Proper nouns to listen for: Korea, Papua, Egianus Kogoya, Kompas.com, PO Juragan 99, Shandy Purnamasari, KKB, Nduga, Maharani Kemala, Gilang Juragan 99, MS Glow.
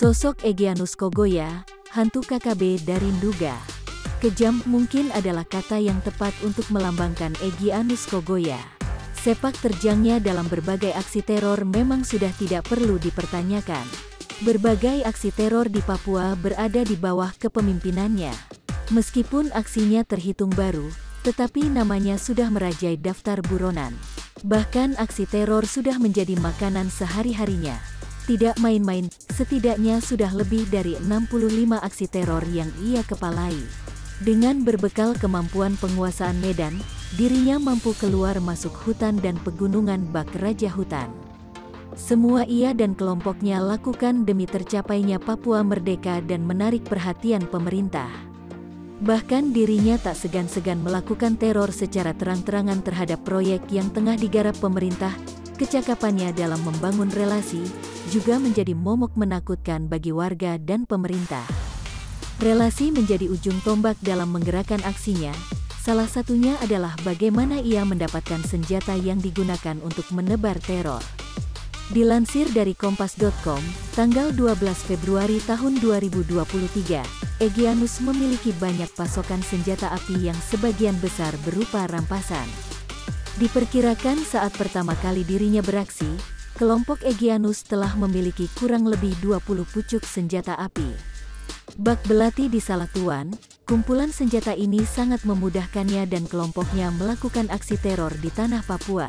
Sosok Egianus Kogoya, hantu KKB dari Nduga. Kejam mungkin adalah kata yang tepat untuk melambangkan Egianus Kogoya. Sepak terjangnya dalam berbagai aksi teror memang sudah tidak perlu dipertanyakan. Berbagai aksi teror di Papua berada di bawah kepemimpinannya. Meskipun aksinya terhitung baru, tetapi namanya sudah merajai daftar buronan. Bahkan aksi teror sudah menjadi makanan sehari-harinya. Tidak main-main, setidaknya sudah lebih dari 65 aksi teror yang ia kepalai. Dengan berbekal kemampuan penguasaan medan, dirinya mampu keluar masuk hutan dan pegunungan bak raja hutan. Semua ia dan kelompoknya lakukan demi tercapainya Papua merdeka dan menarik perhatian pemerintah. Bahkan dirinya tak segan-segan melakukan teror secara terang-terangan terhadap proyek yang tengah digarap pemerintah. Kecakapannya dalam membangun relasi juga menjadi momok menakutkan bagi warga dan pemerintah. Relasi menjadi ujung tombak dalam menggerakkan aksinya. Salah satunya adalah bagaimana ia mendapatkan senjata yang digunakan untuk menebar teror. Dilansir dari Kompas.com, tanggal 12 Februari tahun 2023, Egianus memiliki banyak pasokan senjata api yang sebagian besar berupa rampasan. Diperkirakan saat pertama kali dirinya beraksi, kelompok Egianus telah memiliki kurang lebih 20 pucuk senjata api. Bak belati di Salatuan, kumpulan senjata ini sangat memudahkannya dan kelompoknya melakukan aksi teror di tanah Papua.